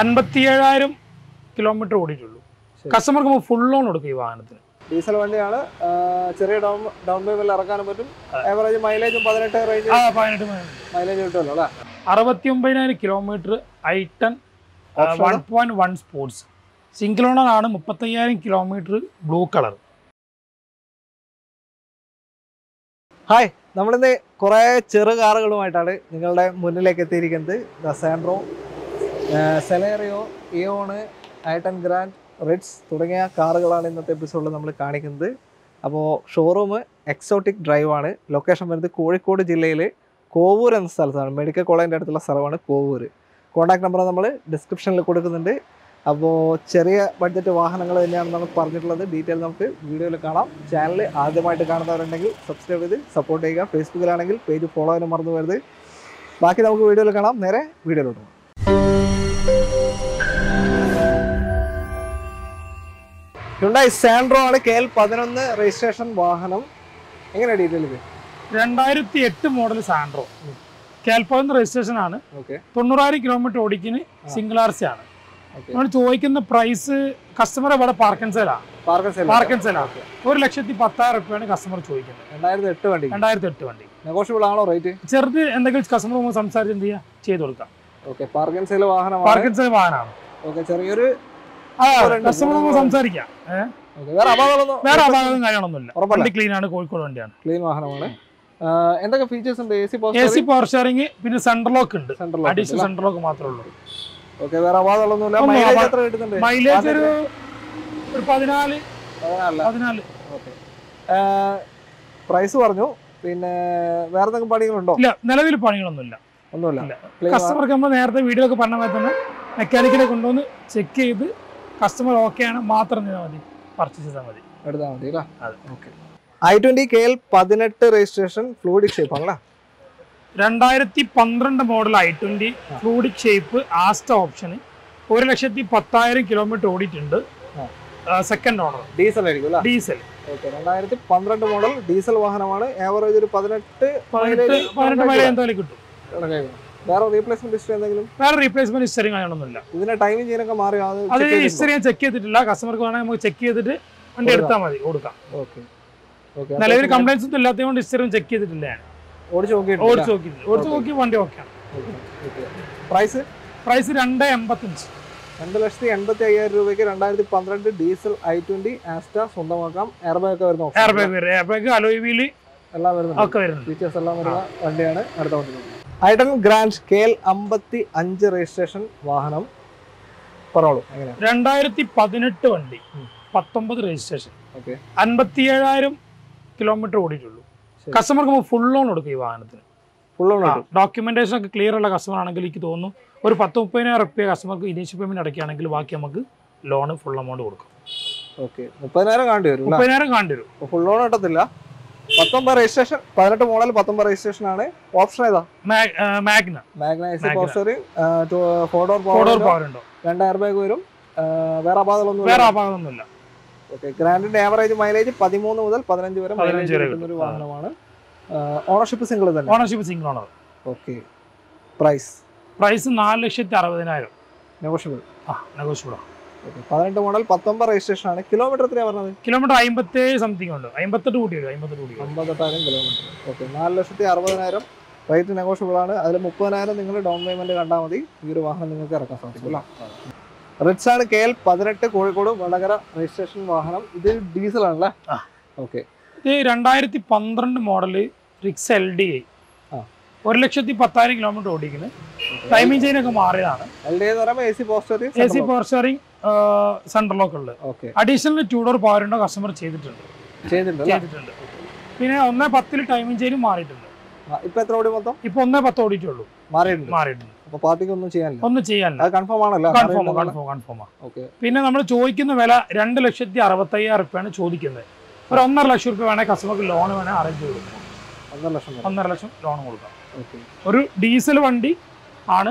57,000 kilometer ഓടിട്ടുള്ളൂ കസ്റ്റമർക്ക് full loan കൊടുക്കും ഈ വാഹനത്തിന് Diesel വണ്ടിയാണ് ചെറിയ ഡൗൺ പേയ്മെന്റ് ഇറക്കാനും പറ്റും ആവറേജ് മൈലേജും 18 റേഞ്ച് ആ 18 മൈലേജ് കിട്ടുമല്ലോ അല്ലേ 69000 kilometre i ten 1.1 sports single owner ആണ് 35000 കിലോമീറ്റർ ബ്ലൂ കളർ ഹായ് നമ്മൾ ഇന്ന് കുറേ ചെറു കാറുകളുമായിട്ടാണ് നിങ്ങളുടെ മുന്നിലേക്ക് എത്തിയിരിക്കുന്നത് Santro Celerio Eon i ten grand Ritz തുടങ്ങിയ കാറുകളാണ് ഇന്നത്തെ എപ്പിസോഡിൽ നമ്മൾ കാണിക്കുന്നത് അപ്പോൾ ഷോറൂം എക്സോട്ടിക് ഡ്രൈവ് ആണ് ലൊക്കേഷൻ വരുന്നത് കോഴിക്കോട് ജില്ലയിൽ കോവൂർ എന്ന സ്ഥലത്താണ് മെഡിക്കൽ കോളേജിൻ്റെ അടുത്തുള്ള സ്ഥലമാണ് കോവൂർ കോൺടാക്ട് നമ്പർ നമ്മൾ ഡിസ്ക്രിപ്ഷനിൽ കൊടുക്കുന്നുണ്ട് അപ്പോൾ ചെറിയ ബഡ്ജറ്റ് വാഹനങ്ങൾ തന്നെയാണ് നമ്മൾ പറഞ്ഞിട്ടുള്ളത് ഡീറ്റെയിൽ നമുക്ക് വീഡിയോയിൽ കാണാം ചാനൽ ആദ്യമായിട്ട് കാണുന്നവരുണ്ടെങ്കിൽ സബ്സ്ക്രൈബ് ചെയ്ത് സപ്പോർട്ട് ചെയ്യുക ഫേസ്ബുക്കിലാണെങ്കിൽ പേജ് ഫോളോ ചെയ്യാൻ മറന്നു പോകരുത് ബാക്കി നമുക്ക് വീഡിയോയിൽ കാണാം നേരെ വീഡിയോയിലോട്ട് പോകാം ഹ്യുണ്ടായി സാൻട്രോ ആണ് KL11 രജിസ്ട്രേഷൻ വാഹനം എങ്ങനെ detail 2008 model Santro KL11 registration ആണ് 90000 കിലോമീറ്റർ ഓടിക്കുന്ന സിംഗിൾ ആർ സി ആണ് നമ്മൾ ചോദിക്കുന്ന പ്രൈസ് കസ്റ്റമർ അവിടെ പാർക്കൻസേലാണ് 1,10,000 കസ്റ്റമർ ചോദിക്കുന്നത് 2008 വണ്ടി നെഗോഷ്യബിൾ ആണോ റേറ്റ് ചെറുത് എന്തെങ്കിലും കസ്റ്റമർ സംസാരിച്ച് എന്ത് ചെയ്യാം ചെയ്ത് കൊടുക്കാം പാർക്കൻസേൽ വാഹനമാണ് ചെറിയൊരു കസ്റ്റമർ സംസാരിക്കാം വേറെ അപാകതകളും കാര്യങ്ങളൊന്നുമില്ല വണ്ടി ക്ലീൻ ആണ് കോഴിക്കോട് വണ്ടിയാണ് ക്ലീൻ വാഹനമാണ് എന്തൊക്കെ ഫീച്ചേഴ്സ് ഉണ്ട് AC പവർ ഷെയറിംഗ് പിന്നെ സെൻട്രലോക്ക് ഉണ്ട് അഡീഷണൽ സെൻട്രലോക്ക് മാത്രമേ ഉള്ളൂ മൈലേജ് ഒരു 14 പ്രൈസ് പറഞ്ഞു പിന്നെ വേറെ എന്തെങ്കിലും പണികളുണ്ടോ ഇല്ല നിലവിൽ പണികളൊന്നുമില്ല കസ്റ്റമർക്ക് നമ്മൾ നേരത്തെ വീഡിയോ ഒക്കെ പറഞ്ഞ മാതിരി തന്നെ മെക്കാനിക്കിനെ കൊണ്ടുവന്ന് ചെക്ക് ചെയ്ത് കസ്റ്റമർ ഓക്കെ ആണ് മാത്രം മതി പർച്ചേസ് ചെയ്താൽ മതി എടുത്താൽ മതി okay I20 KL18 registration fluid shape ആണല്ലേ 2012 model I20 fluid shape Asta option 1,10,000 kilometre ഓടിയിട്ടുണ്ട് second owner diesel 2012 model diesel വാഹനമാണ് ആവറേജ് ഒരു 18 മൈലേജ് എന്തായാലും കിട്ടും വേറെ റീപ്ലേസ്മെന്റ് ഹിസ്റ്ററി എന്തെങ്കിലും കാര്യമൊന്നുമില്ല ഇതിന്റെ ടൈമിംഗ് ചെയ്യാനൊക്കെ മാറി അത് ഹിസ്റ്ററി ഞാൻ ചെക്ക് ചെയ്തിട്ടില്ല കസ്റ്റമർക്ക് വേണമെങ്കിൽ നമുക്ക് ചെക്ക് ചെയ്തിട്ട് വണ്ടി എടുത്താൽ മതി കൊടുക്കാം ഓക്കെ ഓക്കെ നിലവിൽ കംപ്ലൈൻസ് ഒന്നും ഇല്ലാത്തത് കൊണ്ട് ഹിസ്റ്ററി ചെക്ക് ചെയ്തിട്ടില്ല ഓടിച്ച് നോക്കി വണ്ടി ഓക്കെയാണ് പ്രൈസ് 285 2,85,000 രൂപയ്ക്ക് 2012 ഡീസൽ I20 ആസ്റ്റ സ്വന്തമാക്കാം എയർബാഗ് എയർബാഗ് അലോയ് വീൽ എല്ലാം വരുന്നുണ്ട് ഫീച്ചേഴ്സ് എല്ലാം വരുന്ന വണ്ടിയാണ് അടുത്ത വണ്ടി ഐടൻ ഗ്രാൻഡ് KL55 രജിസ്ട്രേഷൻ വാഹനം പറഞ്ഞോളൂ 2018 വണ്ടി 19 രജിസ്ട്രേഷൻ 57,000 കിലോമീറ്റർ ഓടിയിട്ടുള്ളൂ കസ്റ്റമർക്ക് ഫുൾ ലോൺ കൊടുക്കും ഈ വാഹനത്തിന് ഫുൾ ലോൺ ഡോക്യുമെന്റേഷൻ ഒക്കെ ക്ലിയർ ഉള്ള കസ്റ്റമർ ആണെങ്കിൽ എനിക്ക് തോന്നുന്നു ഒരു 10-30,000 കസ്റ്റമർക്ക് ഇനീഷ്യൽ പേയ്മെന്റ് അടയ്ക്കുകയാണെങ്കിൽ ബാക്കി നമുക്ക് ലോൺ ഫുൾ എമൗണ്ട് കൊടുക്കും ഓക്കെ 30,000 കാണേണ്ടി വരും ഫുൾ ലോൺ കിട്ടത്തില്ല 19 രജിസ്ട്രേഷൻ 18 മോഡൽ 19 രജിസ്ട്രേഷൻ ആണ് ഓപ്ഷൻ ഏതാ മാഗ്ന ഫോർ ഡോർ പവർ ഉണ്ടോ 2 എയർ ബാഗ് വരും വേറെ അപാകതകളൊന്നുമില്ല ഓക്കെ ഗ്രാൻഡിന്റെ ആവറേജ് മൈലേജ് 13 മുതൽ 15 വരെ മൈലേജ് കിട്ടുന്ന ഒരു വാഹനമാണ് ownership single owner okay price 4,60,000 negotiable 18 model 19 registration ആണ് കിലോമീറ്റർ എത്രയാണ് പറഞ്ഞത് കിലോമീറ്റർ 57 സംതിങ് ഉണ്ട് 58 കിലോമീറ്റർ ഓക്കെ 4,60,000 റേറ്റ് നെഗോഷ്യബിൾ ആണ് അതിൽ 30,000 നിങ്ങൾ ഡൗൺ പേയ്മെന്റ് കണ്ടാൽ മതി ഈ ഒരു വാഹനം നിങ്ങൾക്ക് ഇറക്കാൻ സാധിക്കും റിറ്റ്സ് ആണ് KL18 കോഴിക്കോട് വടകര രജിസ്ട്രേഷൻ വാഹനം ഇത് ഡീസൽ ആണല്ലേ ഓക്കെ ഇത് 2012 മോഡൽ റിക്സ് LDI 1,10,000 കിലോമീറ്റർ ഓടിക്കുന്നത് ടൈമിംഗ് ചെയിനൊക്കെ മാറിയതാണ് AC power steering central lock ഉണ്ട് additional 2 door power window customer ചെയ്തിട്ടുണ്ട് പിന്നെ 1.10 ടൈമിംഗ് ചെയിൻ മാറിയിട്ടുണ്ട് ഇപ്പോ എത്ര ഓടി മൊത്തം ഇപ്പോ 1.10 ഓടിയിട്ടുള്ളൂ മാറിയിട്ടുണ്ട് അപ്പോൾ പാർട്ടിക്ക് ഒന്നും ചെയ്യാനില്ല അത് കൺഫേം ആണല്ലോ കൺഫേം ആണ് ഓക്കേ പിന്നെ നമ്മൾ ചോദിക്കുന്ന വില 2,65,000 രൂപയാണ് ചോദിക്കുന്നത് ഒരു 1.5 ലക്ഷം രൂപ വേണേ കസ്റ്റമർക്ക് ലോൺ വേണേ അറേഞ്ച് ചെയ്ത് കൊടുക്കാം 1.5 ലക്ഷം ലോൺ കൊടുക്കാം ഓക്കേ ഒരു ഡീസൽ വണ്ടിയാണ്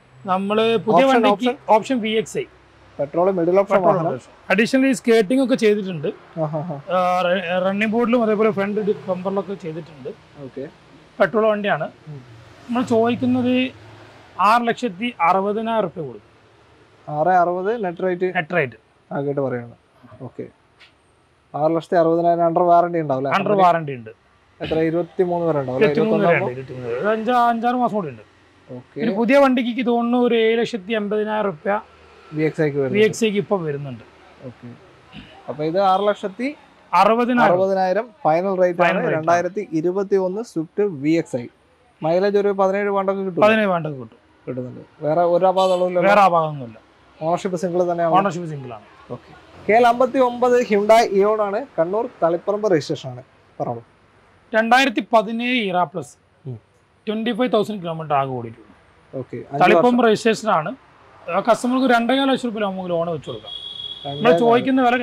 Option VXI. Petrol middle option. Additionally skating okke cheyidittundu. Running board lum adepole front bumper lokke cheyidittundu. Okay. Petrol vandiyana. Nammal choyikkunnathu 6,60,000 rupees kodu. 6,60 net rate. Agate parayana. Okay. 6,60,000 under warranty undavalla. Under warranty undu. Etra 23 vare undavalla. 23 5 maasam odu undu. Okay. Ini pudhiya vandikku thonnu oru 7,50,000 rupeya. VXA ki verunundu. Okay. Appo idu 6,60,000 final rate aanu 2021 Swift VXI. Mileage oru 17 vandaku kittu. 17 vandaku kittu. Kittunnundu. Vera oru abadalum vera abadalum illa. Ownership single thaneyanu. Ownership single aanu. Okay. KL 59 Hyundai Eone aanu Kannur Thalipparamba registration aanu. Paralo. 2017 era plus. 25,000 km aagu odittu. Okay. Thalipparamba registration aanu. Customer को 2.5 लाख रुपए लोगों को loan उच्चोल का। मतलब चौहाई किन्हें वाले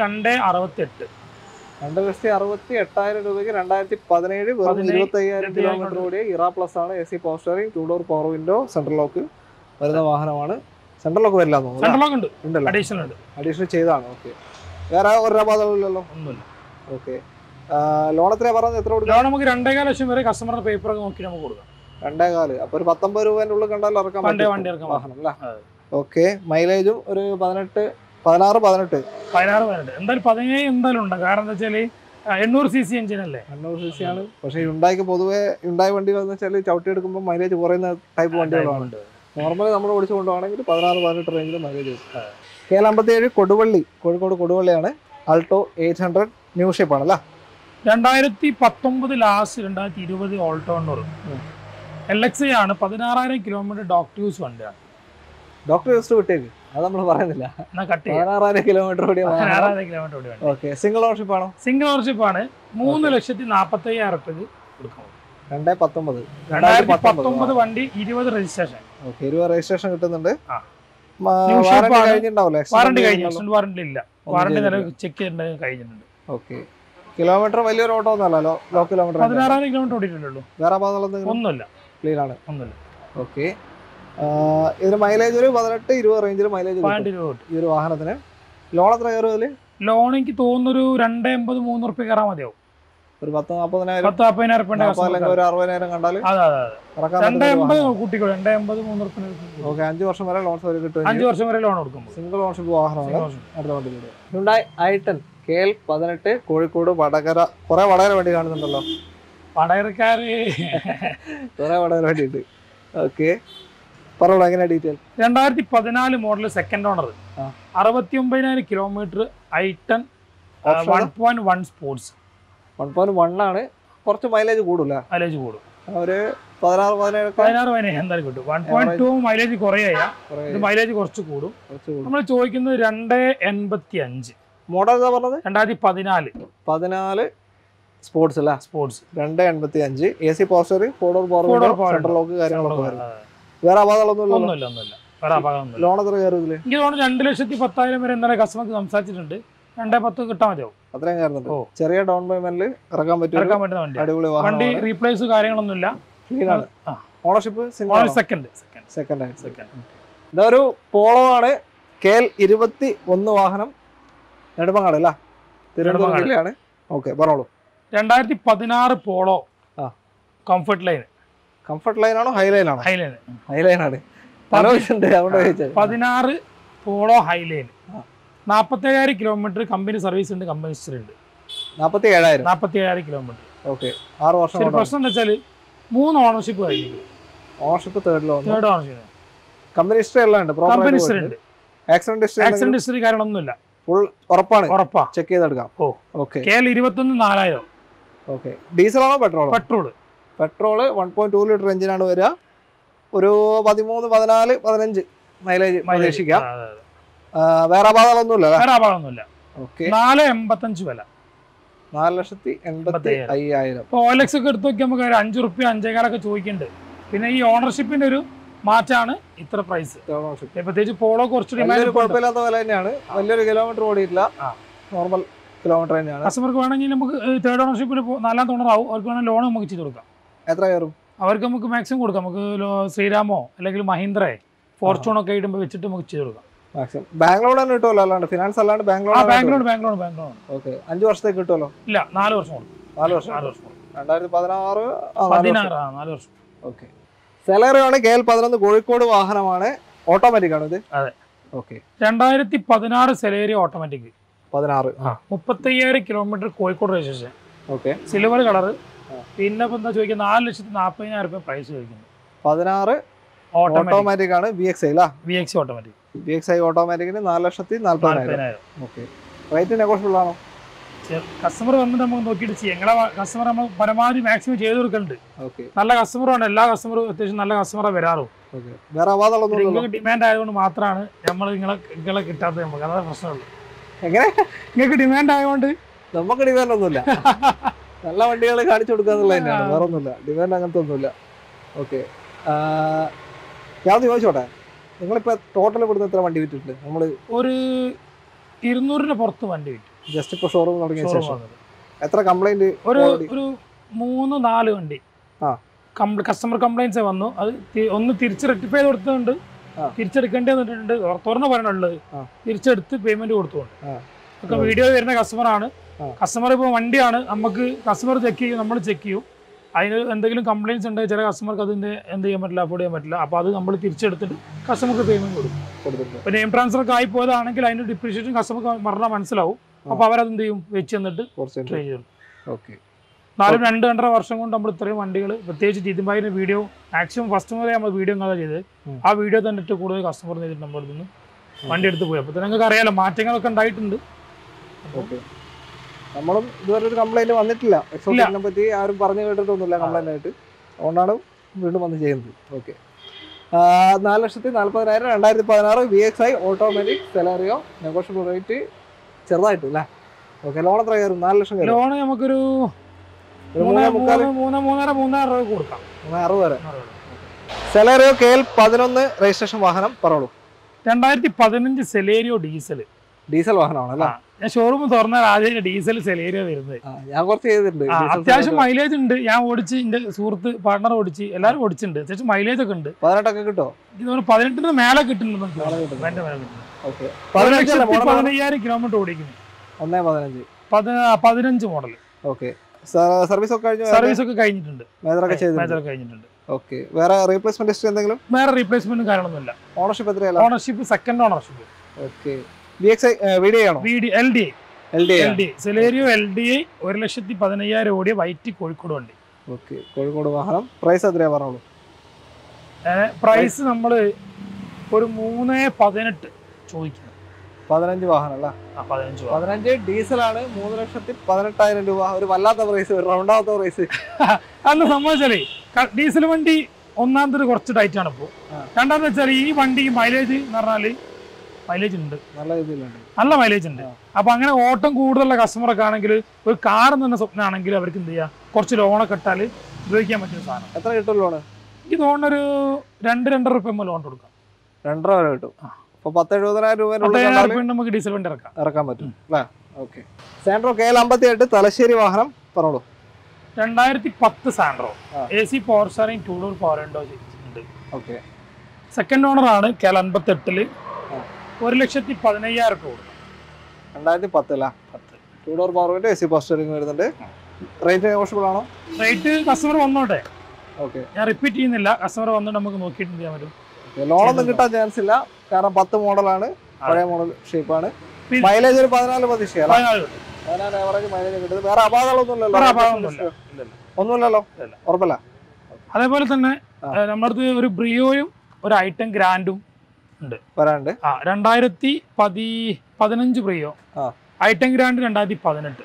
2.68 2.68 लोगों के 2.15 बर्न 25 किलोमीटर रोड़े इरा प्लस आने ऐसी power steering two door power window central lock के वरदा वाहन वाले सेंट्रल लॉक वेल्ला दो। सेंट्रल लॉक इंडल एडिशनल चेदा आना ओके। यार और रबा दो लोलो। ओके। लोन तेरे बारे में इतना लोन मुझे 2.5 लाख मेरे कस्टमर पेपर को किन्हें मुकूरगा। 2.5 अपन 19 रुपए उल्लू कंडा लड़का मार Okay, mileage is 16-18. 16-18. 800cc engine. 800cc engine. But Hyundai mileage is type 1. Normally, we have 16-18 range mileage. KL 57 Koduvali. Alto 800 new shape. 2019 last 2020 Alto. LXI is 16,000 km dock use. Doctor is to take. That's why I'm not going to do it. Kilometer. Okay. Single ownership? Single ownership is 3,45,000. 2019. 2020 registration. Okay. 20 registration is there. Warranty check it. Okay. Kilometer value is low. 16,000 km. There is no. Okay. This mileage is 18-20 range mileage. 0.20. This is loan is 283 rupees. 10,000-15,000. Okay, 5 years loan. 5 years loan. Single ownership is Hyundai Aitan KL 18 Kozhikode Vadagara. Vadagara. Okay. Detail. 2014 model second owner. 69 km Aitan 1.1 sports. 1.1 is mileage. Mileage 1.2 mileage is the mileage. We model 2014 sports. Sports. 285 AC posturing, 4-door central. Where are the loans? Where are the loans? You don't understand the Patayam and the customers on Saturday and I put the Tajo. Cherry down by Manly, Ragamet. Replace the Garian on the La. Ownership is second. There, Polo, Kale, Iribati, Undo Ahanam, Nedabangala. Okay, Barolo. Tendati Padinar Polo. Comfort line. Comfort line or high line? High line. High line. 16 Polo high line. 47 km company service in the company street. 47 km. Okay. 6% actually. 3 ownership. Ownership third loan. Third ownership. Company street land. Company street. Accident street. Accident street carried on the full orpa. Check it out. Oh. Okay. KL 24,000. Okay. Diesel or petrol? Petrol. Petrol 1.2 liter engine and vera. Uru 13-14-15 mileage. Vera badalonnulla. Okay. 485 vela. 4,85,000. Oil executive 5 rupees 5 kala ke choikkundu. Pinne ee ownership inde oru Matana, it's the price. If they Polo course to remind Purpella, the Valenian, a little kilometer road, normal kilometer. Customer going third ownership, Nalatona, or going to loan Mukiturka. Atrayo. Our Kamuku Maxim would come Sriramo, like Mahindra, Fortune Occasion, which to Mukiturka. Bangalore and Tola, finance, Bangalore. Okay, and yours take it all. Yeah, Nalos. And I the Padana or okay. Celerio on a Gale Padana, the Kozhikode Vahanamane, automatic. Okay. Tandai the Padana Celerio automatic. Padana. Upatayari kilometer Kozhikode registration. Okay. Silver color. In up on the Jogan, I'll list Napa in our price. Padana automatic on a VXA. VXI automatic. VXI automatic in Nalashati, Nalpana. Okay. Right in a gospel. Customer on the Mokiti, customer Paramari maximum Jesu country. Okay. Nala customer on a la customer with Nala customer of Veraro. Okay. There are other demand I own Matra, Yamala Galakita, the Magana personal. Again, you could demand I want it. The Mokati Velazula. The love deal like attitude to the line. Demand on Tundula. Okay. Yadi was your time. You can put total over the Travandi. Or Irnur Porto just a showroom organization. That's a complaint. Customer complaints are only rectified or turned. Teacher content or turnover payment or turned. Video in a customer on customer one day on customer check you, number check you. I know and the complaints and the customer and the Yamatla for Yamatla, apart the number of customer payment. But name transfer guy for the Anakil depreciation customer Marla Manslow. Power than the which and the treasure. Okay. Now, number 3 1 day, but they did buy a video. Action customer, I'm a video. Our video than to go to the customer number. One day to the web. But then I got a marting or condition. Okay. You are to complain on the Tilla. Excellent number three, I'm paranoid to the Lamanet. On the James. Okay. Nalashit, Alpara, and I the Panaro, VXI, automatic, Celerio, negotiable rate. Right, okay, lot of the knowledge. Leona Muguru Celerio Kale Padanon, registration Wahanam, Parolo. Then by the Padanin, the Celerio diesel. Diesel Wahana. A showroom Thorna, diesel Celerio. Yagothi, mileage in the Yamodici in the Surth partner Odici, a lot of Odicin, such mileage. Paratakato. You know, Padan to the Malakit. Okay. 15000 km ഓടിക്കുന്നു 115 15 model okay service ഒക്കെ കഴിഞ്ഞു service ഒക്കെ കഴിഞ്ഞിട്ടുണ്ട് major ഒക്കെ ചെയ്തിട്ടുണ്ട് major ഒക്കെ കഴിഞ്ഞിട്ടുണ്ട് okay വേറെ റീപ്ലേസ്മെന്റ് ഹിസ്റ്ററി എന്തെങ്കിലും വേറെ റീപ്ലേസ്മെന്റും കാരണമൊന്നുമില്ല ഓണർഷിപ്പ് എത്രയാണ് ownership second ownership okay VXI VD ആണോ വിഡി എൽഡി സെലേരിയോ എൽഡി 115000 ഓടിയ വൈറ്റ് കോഴിക്കോട് വണ്ടി ഓക്കേ കോഴിക്കോട് വാഹനം പ്രൈസ് എത്രയാ പറഞ്ഞോളൂ പ്രൈസ് നമ്മൾ ഒരു 318 15 വാഹനല്ല ആ 15 ഡീസൽ ആണ് 318000 രൂപ ഒരു വല്ലാത്ത പ്രൈസ് ഒരു റൗണ്ട് ആവാത്ത പ്രൈസ് അന്ന് സംഭവിച്ചല്ലേ ഡീസൽ വണ്ടി ഒന്നാമത്തെ കുറച്ച് ടൈറ്റ് ആണ് അപ്പോൾ രണ്ടാമത്തെ വെച്ചാൽ ഈ വണ്ടി മൈലേജ് എന്ന് പറഞ്ഞാൽ മൈലേജ് ഉണ്ട് നല്ല രീതിയിലാണ് നല്ല മൈലേജ് ഉണ്ട് അപ്പോൾ അങ്ങനെ ഓട്ടം കൂടുതലുള്ള കസ്റ്റമർ ഒക്കെ ആണെങ്കിൽ ഒരു കാർ എന്ന സ്വപ്നം ആണെങ്കിൽ അവർക്ക് എന്ത് ചെയ്യാ കുറച്ച് ലോൺ ഒക്കെ ഇട്ടാൽ ഉപയോഗിക്കാൻ പറ്റുന്ന സാധനം എത്ര കിട്ടും ലോൺ ഈ ലോൺ ഒരു 2.5 രൂപ എം ലോൺ കൊടുക്കാം 2.5 രൂപ കിട്ടും okay. Santro K Lambati Talashiri Wahram Parolo. Tandarti Pat the Santro. AC Porsar in 2 door power and okay. Second owner Kalambatli or election the Padanayar code. And I the Patella 2 door power AC posturing with the day. Right Oshulano? Right customer one more day. Okay. I repeat in the customer on the number of kit in the middle. Lot of the Jansilla, Karapata model and a shape on it. Mileage is a panel of the shell. And I never mileage. There are about or Bella. Other than a number of brio or Aitan grandum. Parande Randirati Padi Padananj brio. Aitan grand and I the Padanet.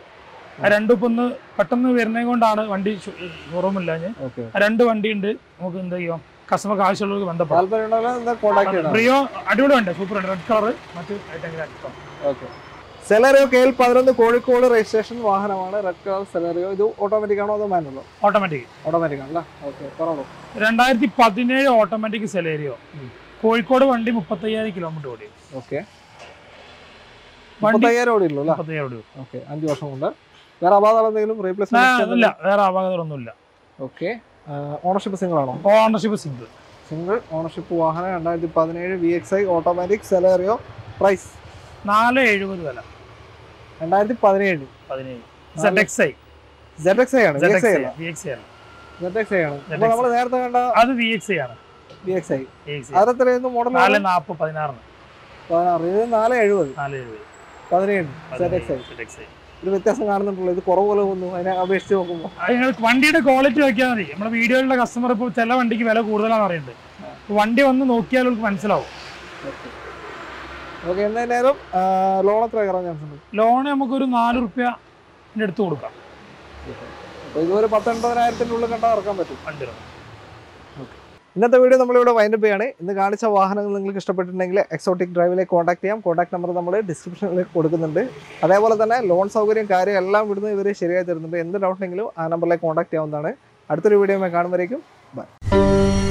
I ran up on the Patan Vernagon one dish for Romulan. I ran to one day in the customer guys are looking the ball. Rio, I do not super red color. Okay. Celerio KL 11 Kozhikode registration vahanamana red color Celerio idu automatic aano adu manual automatic alla okay paralo 2017 automatic Celerio Kozhikode vandi 35000 km odi okay 35000 odi illo alla 35000 odi okay 5 varsham kondu vera avadala endengilum replacement illa vera avadala onnu illa okay ownership single aano ownership single ownership vahana 2017 VXI automatic Celerio price 470 vela 2017 ZXI ആണ് VXI ആണ് അപ്പോൾ നമ്മൾ നേരത്തെ കണ്ട അത് VXI ആണ് അതത്രേന്ന് model 440 16 ZXI ഇത് വ്യത്യാസം കാണുന്നുണ്ടല്ലോ ഇത് കുറവ് പോലെ വന്നു അതിനെ അപേക്ഷിച്ച് നോക്കുമ്പോൾ നിങ്ങൾ വണ്ടിയുടെ ക്വാളിറ്റി നോക്കിയാൽ മതി നമ്മുടെ വീഡിയോയിലുള്ള കസ്റ്റമർ ഇപ്പോൾ ചില വണ്ടിക്ക് വില കൂടുതലാണ് പറയുന്നത് വണ്ടി വന്ന് നോക്കിയാൽ നിങ്ങൾക്ക് മനസ്സിലാവും ഓക്കേ എന്തായാലും ലോൺ എത്ര കയറാൻ ചാൻസ് ഉണ്ട് ലോൺ നമുക്ക് ഒരു 4 രൂപ എടുത്തു കൊടുക്കാം അപ്പോൾ ഇതൊരു 19000 ന്റെ ഉള്ളിൽ കണ്ടാ ഇറക്കാൻ പറ്റും ഓക്കേ ഇന്നത്തെ വീഡിയോ നമ്മൾ ഇവിടെ വൈൻഡ് അപ്പ് ചെയ്യാണ് ഇന്ന് കാണിച്ച വാഹനങ്ങൾ നിങ്ങൾക്ക് ഇഷ്ടപ്പെട്ടിട്ടുണ്ടെങ്കിൽ എക്സോട്ടിക് ഡ്രൈവിലേക്ക് കോൺടാക്ട് ചെയ്യാം കോൺടാക്ട് നമ്പർ നമ്മൾ ഡിസ്ക്രിപ്ഷനിലേക്ക് കൊടുക്കുന്നുണ്ട് അതേപോലെ തന്നെ ലോൺ സൗകര്യം കാര്യം എല്ലാം ഇവിടുന്ന് ഇവർ ശരിയായി തരുന്നുണ്ട് എന്ത് ഡൗട്ട് ഉണ്ടെങ്കിലും ആ നമ്പറിലേക്ക് കോൺടാക്ട് ചെയ്യാവുന്നതാണ് അടുത്തൊരു വീഡിയോയിൽ കാണുമ്പോഴേക്കും ബൈ